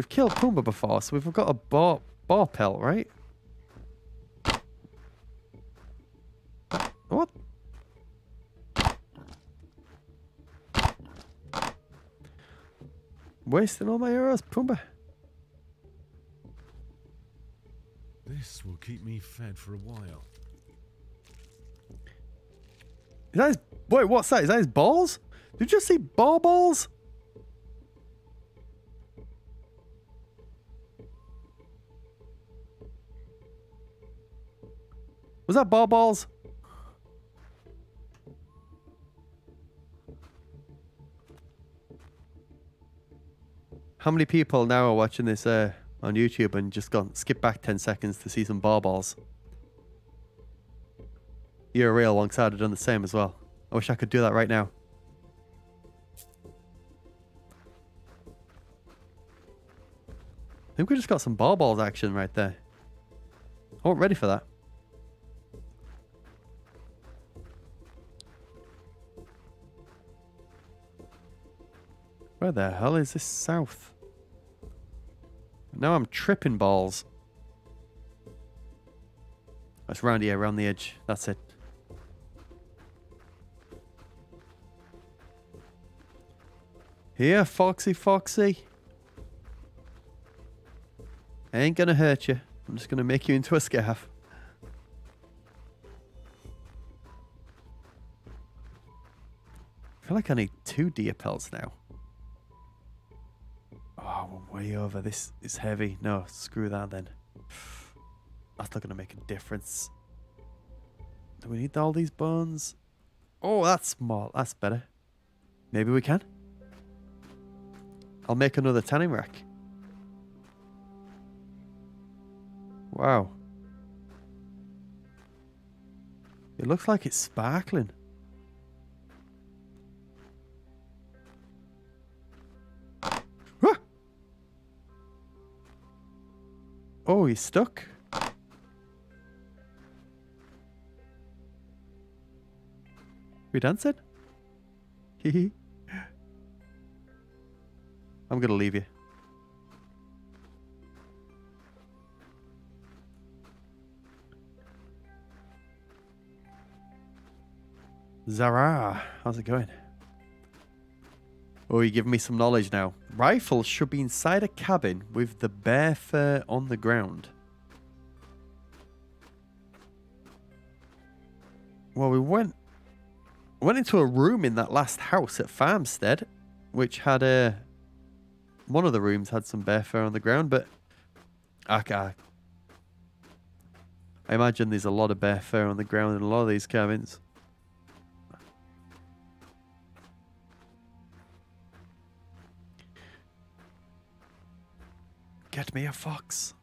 We've killed Pumbaa before, so we've got a boar pelt, right? What? Wasting all my arrows, Pumbaa. This will keep me fed for a while. Is that his, wait, what's that? Is that his balls? Did you just see boar balls? Was that boar balls? How many people now are watching this on YouTube and just gone skip back 10 seconds to see some boar balls? You're real alongside have done the same as well. I wish I could do that right now. I think we just got some boar balls action right there. I wasn't ready for that. Where the hell is this south? Now I'm tripping balls. It's round here, around the edge. That's it. Here, Foxy Foxy. I ain't gonna hurt you. I'm just gonna make you into a scarf. I feel like I need 2 deer pelts now. Oh, we're way over. This is heavy. No, screw that then. That's not going to make a difference. Do we need all these bones? Oh, that's small. That's better. Maybe we can. I'll make another tanning rack. Wow. It looks like it's sparkling. Ah! Oh, he's stuck. We dancing? Hee. I'm gonna leave you. Zara, how's it going? Oh, you're giving me some knowledge now. Rifles should be inside a cabin with the bear fur on the ground. Well, we went into a room in that last house at Farmstead, which had a... One of the rooms had some bear fur on the ground, but... I imagine there's a lot of bear fur on the ground in a lot of these cabins. Get me a fox.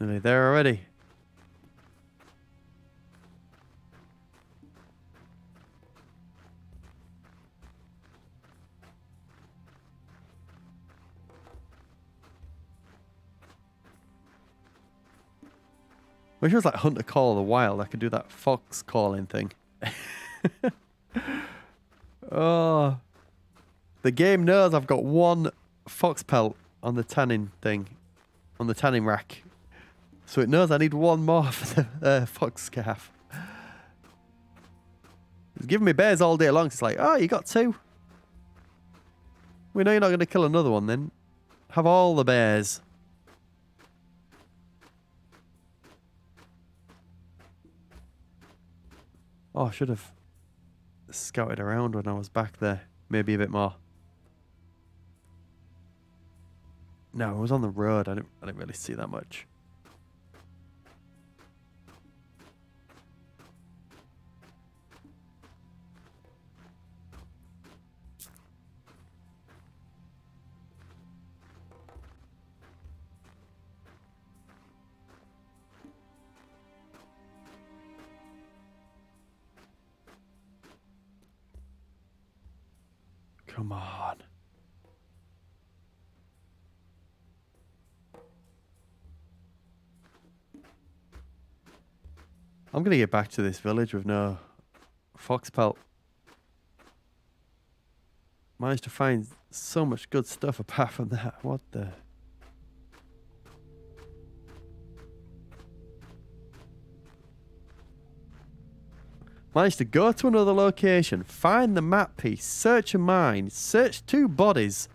Nearly there already. I wish it was like Hunter Call of the Wild. I could do that fox calling thing. Oh, the game knows I've got 1 fox pelt on the tanning thing, on the tanning rack. So it knows I need 1 more for the fox scarf. It's giving me bears all day long. So it's like, oh, you got 2. We know you're not going to kill another one then. Have all the bears. Oh, I should have scouted around when I was back there. Maybe a bit more. No, I was on the road. I didn't really see that much. Come on. I'm going to get back to this village with no fox pelt. Managed to find so much good stuff apart from that. What the... Managed to go to another location, find the map piece, search a mine, search two bodies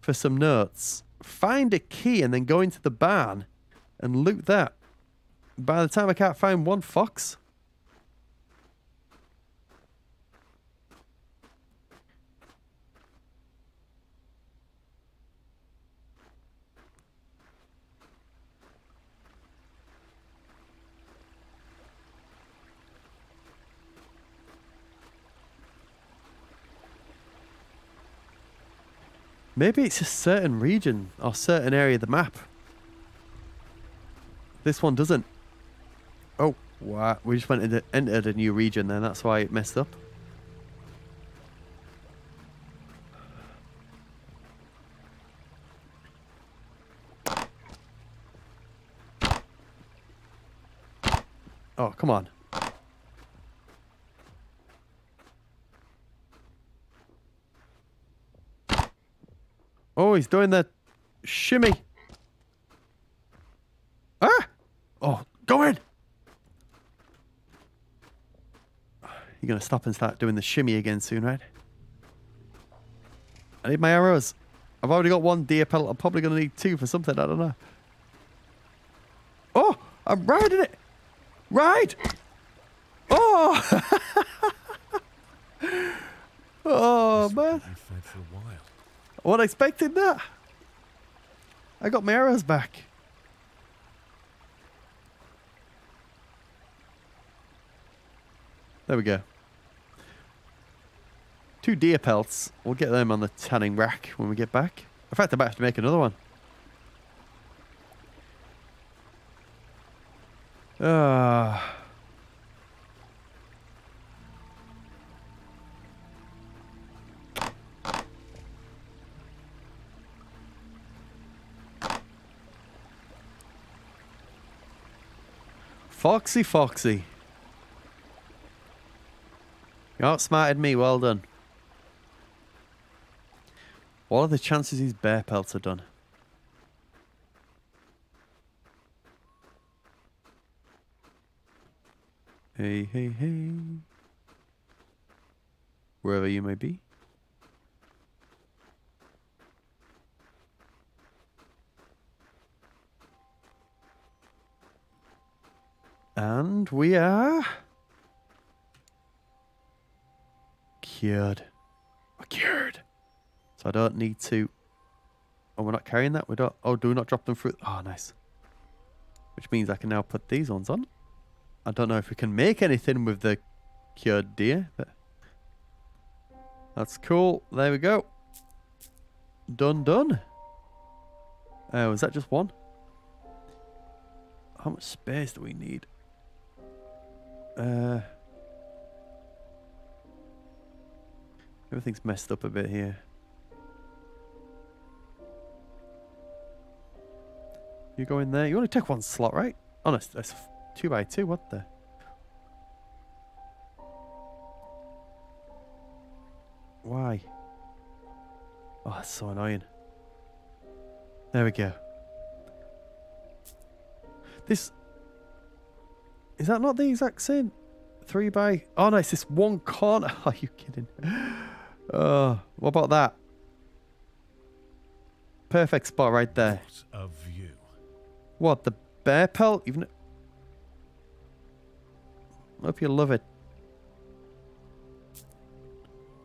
for some notes, find a key and then go into the barn and loot that. By the time I can't find one fox. Maybe it's a certain region or certain area of the map. This one doesn't. Oh, wow. We just went and entered a new region then. That's why it messed up. Oh, come on. Oh, he's doing that shimmy. Ah! Oh, go in! You're going to stop and start doing the shimmy again soon, right? I need my arrows. I've already got one deer pellet. I'm probably going to need two for something. I don't know. Oh, I'm riding it. Ride. Oh. Oh, man. I wasn't expecting that. I got my arrows back. There we go. Two deer pelts. We'll get them on the tanning rack when we get back. In fact, I might have to make another one. Foxy, foxy. You outsmarted me. Well done. What are the chances these bear pelts are done? Hey, hey, hey. Wherever you may be. And we are... cured. We're cured. So I don't need to... Oh, we're not carrying that? We don't... Oh, do we not drop them through? Oh, nice. Which means I can now put these ones on. I don't know if we can make anything with the cured deer, but... That's cool. There we go. Done, done. Oh, is that just one? How much space do we need? Everything's messed up a bit here. You go in there. You only take one slot, right? Oh, no, that's 2 by 2. What the? Why? Oh, that's so annoying. There we go. This... Is that not the exact same? 3 by... Oh, no, it's this one corner. Are you kidding? What about that? Perfect spot right there. What a view. What, the bear pelt? Even... Hope you love it.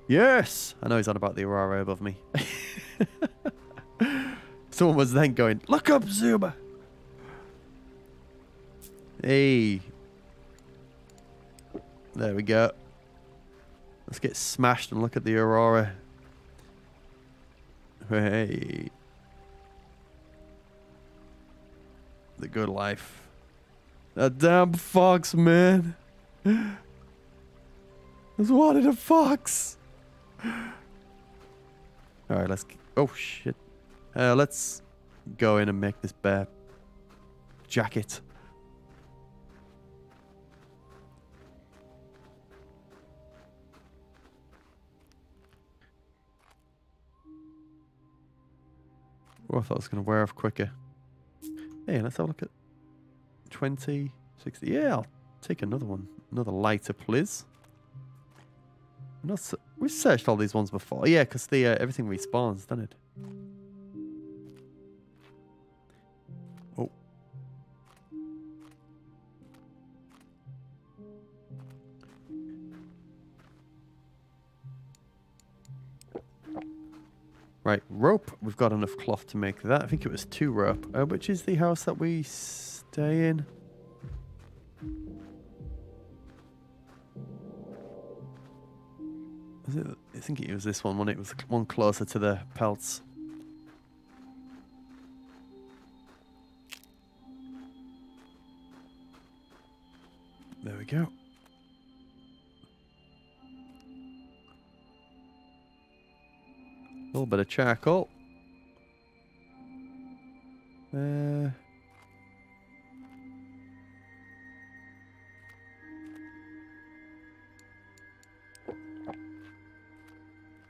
Yes! I know he's on about the aurora above me. Someone was then going, look up, Zuma! Hey. There we go. Let's get smashed and look at the aurora. Hey. The good life. That damn fox, man. I just wanted a fox. All right, let's... Oh, shit. Let's go in and make this bear jacket. Oh, I thought it was going to wear off quicker. Hey, let's have a look at 20, 60. Yeah, I'll take another one. Another lighter, please. We've searched all these ones before. Yeah, because everything respawns, doesn't it? Oh. Right, rope. We've got enough cloth to make that. I think it was 2 rope. Which is the house that we stay in? I think it was this one, wasn't it? It was one closer to the pelts. There we go. A little bit of charcoal.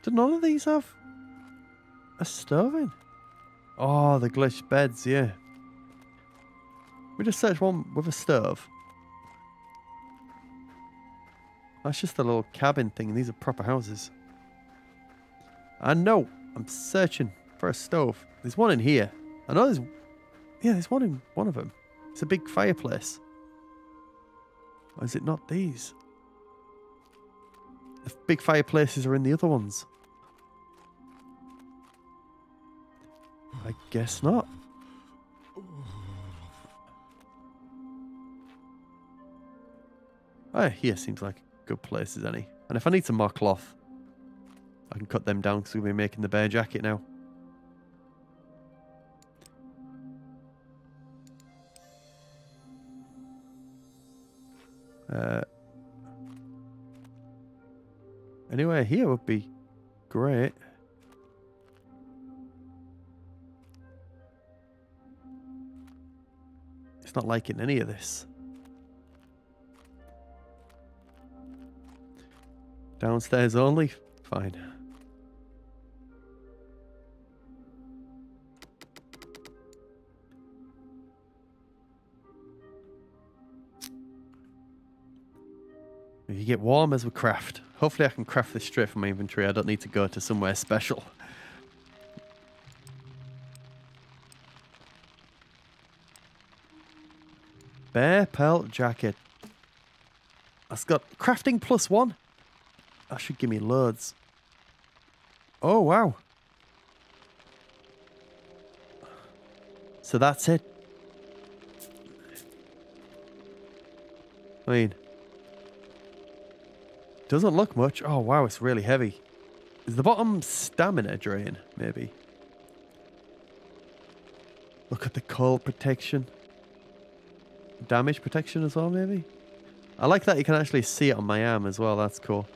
Do none of these have a stove in? Oh, the glitched beds, yeah. We just searched one with a stove. That's just a little cabin thing. These are proper houses. I know. I'm searching for a stove. There's one in here. I know there's... Yeah, there's one in one of them. It's a big fireplace. Or is it not these? The big fireplaces are in the other ones. I guess not. Oh, here seems like a good place as any. And if I need some more cloth, I can cut them down because we'll be making the bear jacket now. Anywhere here would be great. It's not liking any of this. Downstairs only? Fine. You get warm as we craft. Hopefully I can craft this straight from my inventory. I don't need to go to somewhere special. Bear pelt jacket. That's got crafting +1. That should give me loads. Oh, wow. So that's it. I mean... Doesn't look much. Oh, wow, it's really heavy. Is the bottom stamina drain, maybe? Look at the cold protection. Damage protection as well, maybe? I like that you can actually see it on my arm as well. That's cool.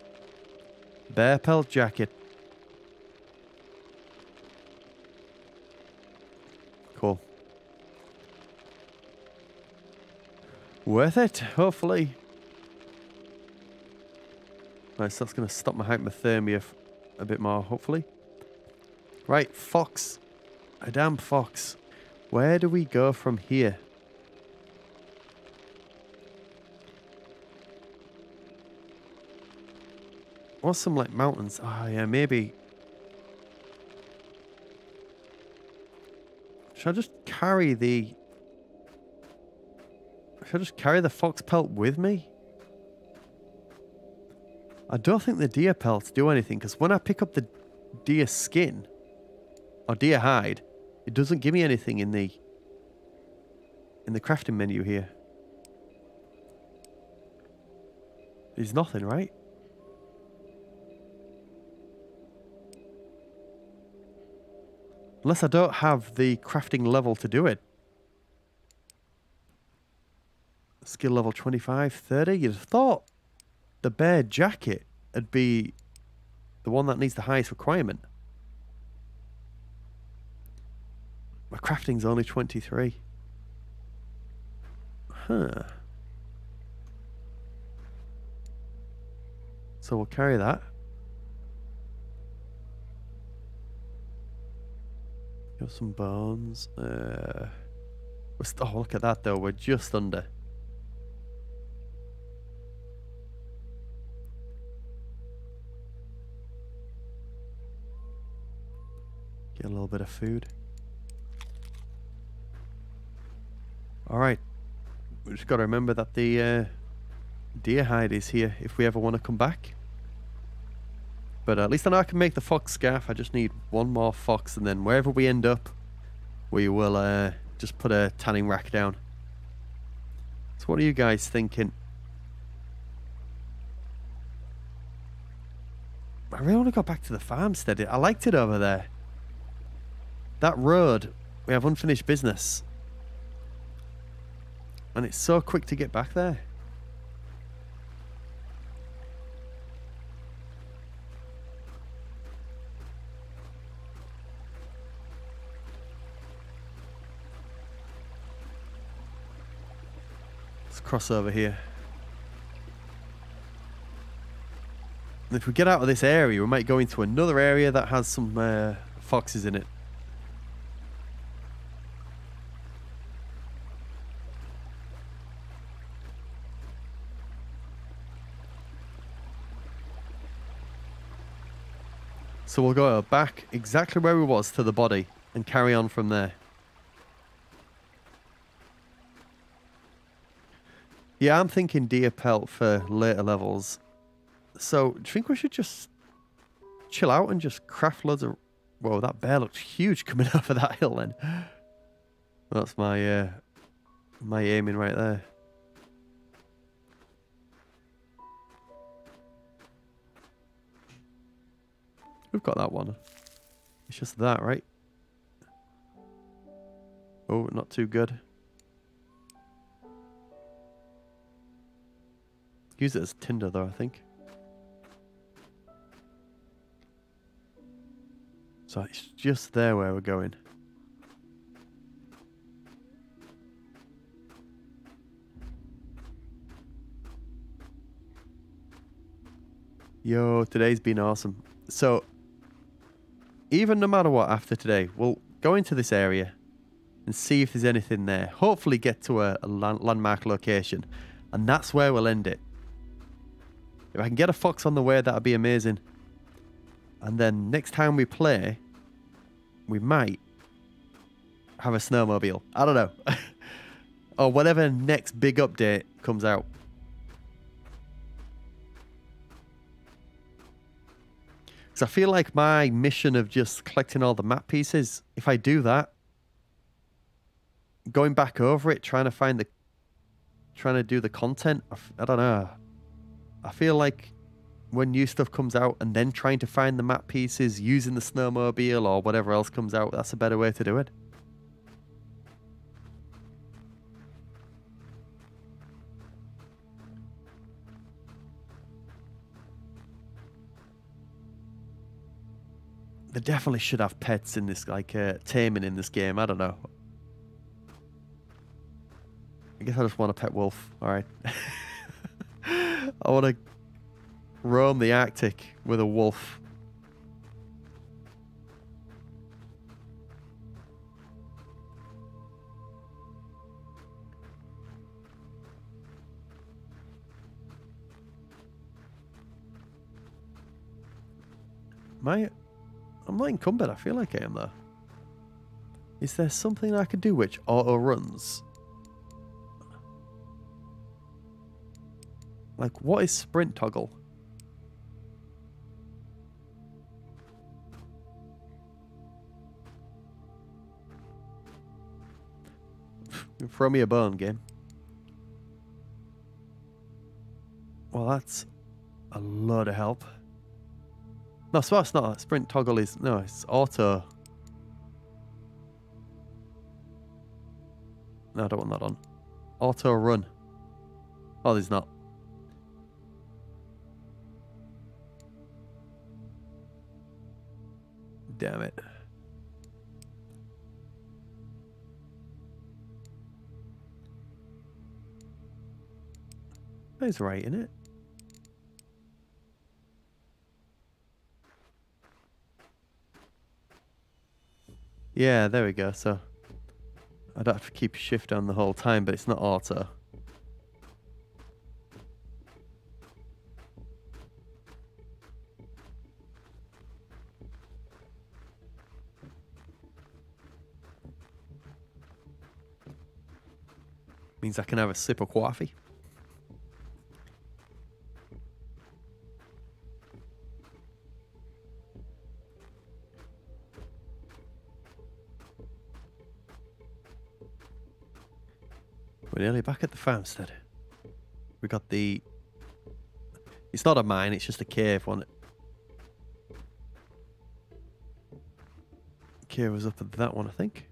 Bear pelt jacket. Cool. Worth it, hopefully. Right, so that's going to stop my hypothermia a bit more, hopefully. Right, fox. A damn fox. Where do we go from here? Or some, like, mountains. Ah, oh, yeah, maybe. Should I just carry the fox pelt with me? I don't think the deer pelts do anything, because when I pick up the deer skin, or deer hide, it doesn't give me anything in the crafting menu here. There's nothing, right? Unless I don't have the crafting level to do it. Skill level 25, 30, you'd have thought. The bear jacket would be the one that needs the highest requirement. My crafting's only 23. Huh. So we'll carry that. Got some bones. Oh, look at that though. We're just under. Get a little bit of food. Alright. We just got to remember that the deer hide is here if we ever want to come back. But at least I know I can make the fox scarf. I just need one more fox, and then wherever we end up, we will just put a tanning rack down. So what are you guys thinking? I really want to go back to the farmstead. I liked it over there. That road, we have unfinished business. And it's so quick to get back there. Let's cross over here. And if we get out of this area, we might go into another area that has some foxes in it. So we'll go back exactly where we was to the body and carry on from there. Yeah, I'm thinking deer pelt for later levels. So do you think we should just chill out and just craft loads of... Whoa, that bear looks huge coming over that hill then. That's my, my aiming right there. We've got that one. It's just that, right? Oh, not too good. Use it as tinder, though, I think. So it's just there where we're going. Yo, today's been awesome. So... Even no matter what after today, we'll go into this area and see if there's anything there. Hopefully get to a landmark location. And that's where we'll end it. If I can get a fox on the way, that'd be amazing. And then next time we play, we might have a snowmobile. I don't know. Or whatever next big update comes out. Because I feel like my mission of just collecting all the map pieces, if I do that, going back over it, trying to do the content, I don't know. I feel like when new stuff comes out and then trying to find the map pieces using the snowmobile or whatever else comes out, that's a better way to do it. They definitely should have pets in this, like taming in this game. I don't know. I guess I just want a pet wolf. All right. I want to roam the Arctic with a wolf. I'm not encumbered. I feel like I am, though. Is there something I could do which auto-runs? Like, what is sprint toggle? Throw me a bone, game. Well, that's a lot of help. No, so that's not a sprint toggle, is no, it's auto. No, I don't want that on. Auto run. Oh, there's not. Damn it. That is right, isn't it? Yeah, there we go. So I don't have to keep shift on the whole time, but it's not auto. Means I can have a sip of coffee. We're nearly back at the farmstead. We got the... It's not a mine, it's just a cave one. The cave was up at that one, I think.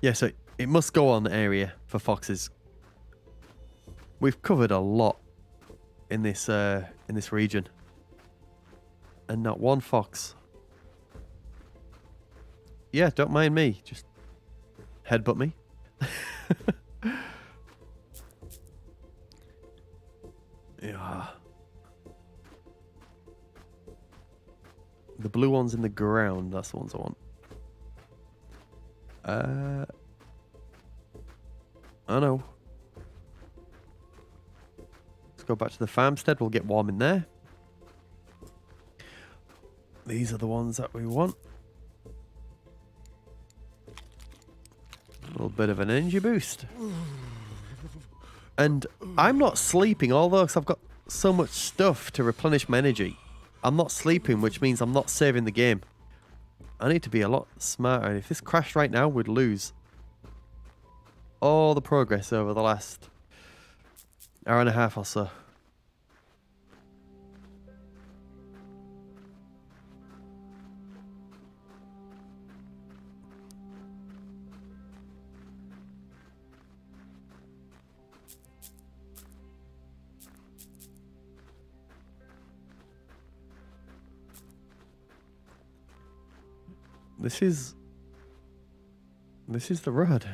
Yeah, so it must go on the area for foxes. We've covered a lot in this region. And not one fox. Yeah, don't mind me. Just headbutt me. Yeah. The blue one's in the ground. That's the ones I want. I know. Let's go back to the farmstead. We'll get warm in there. These are the ones that we want. A little bit of an energy boost. And I'm not sleeping, although because I've got so much stuff to replenish my energy. I'm not sleeping, which means I'm not saving the game. I need to be a lot smarter. And if this crashed right now, we'd lose all the progress over the last hour and a half or so. This is the road.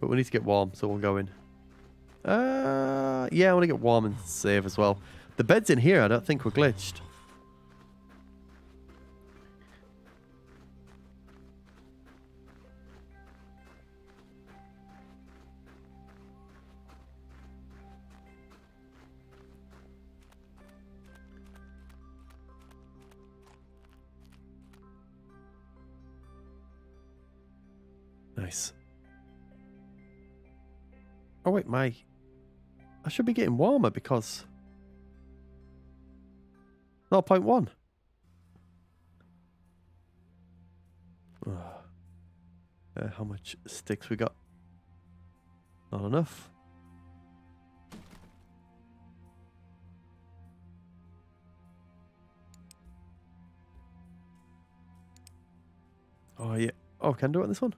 But we need to get warm, so we'll go in. Yeah, I want to get warm and save as well. The beds in here, I don't think were glitched. Oh wait, I should be getting warmer because 0.1. How much sticks we got? Not enough. Oh yeah. Oh, can I do it on this one?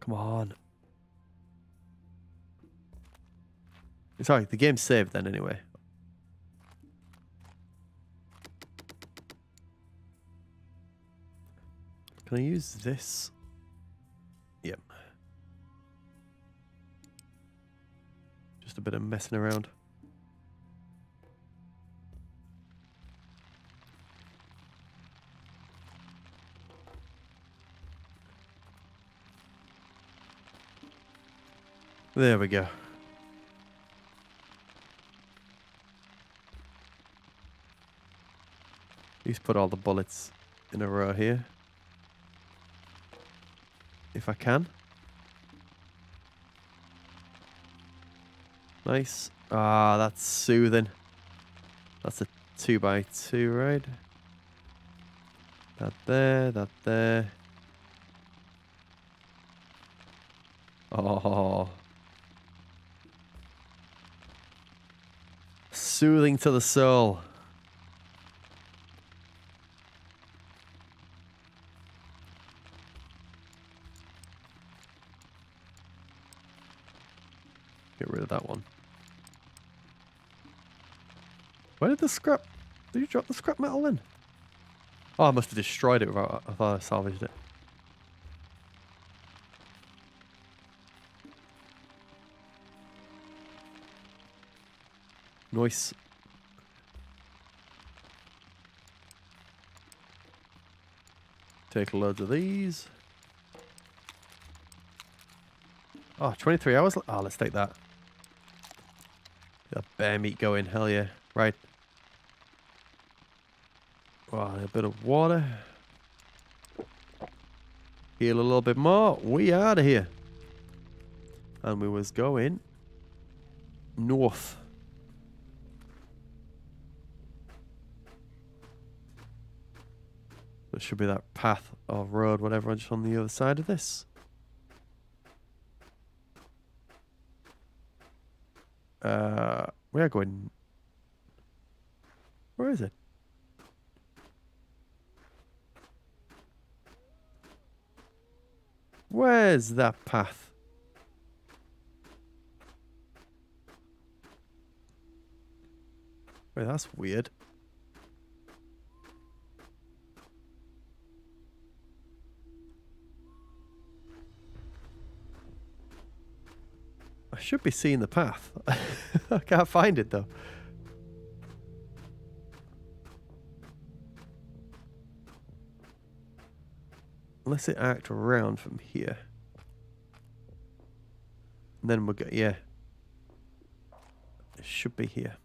Come on. Sorry, the game's saved then anyway. Can I use this? Yep. Just a bit of messing around. There we go. He's put all the bullets in a row here. If I can. Nice. Ah, that's soothing. That's a 2x2 right? That there, that there. Oh. Soothing to the soul. Get rid of that one. Where did the scrap... Did you drop the scrap metal in? Oh, I must have destroyed it if I salvaged it. Nice. Take loads of these. Oh, 23 hours. Oh, let's take that. Got bear meat going. Hell yeah. Right. Wow, a bit of water. Heal a little bit more. We out of here. And we was going north. There should be that path or road, whatever, just on the other side of this. We are going... Where is it? Where's that path? Wait, that's weird. I should be seeing the path. I can't find it though. Unless it acts around from here. And then we'll go, yeah. It should be here.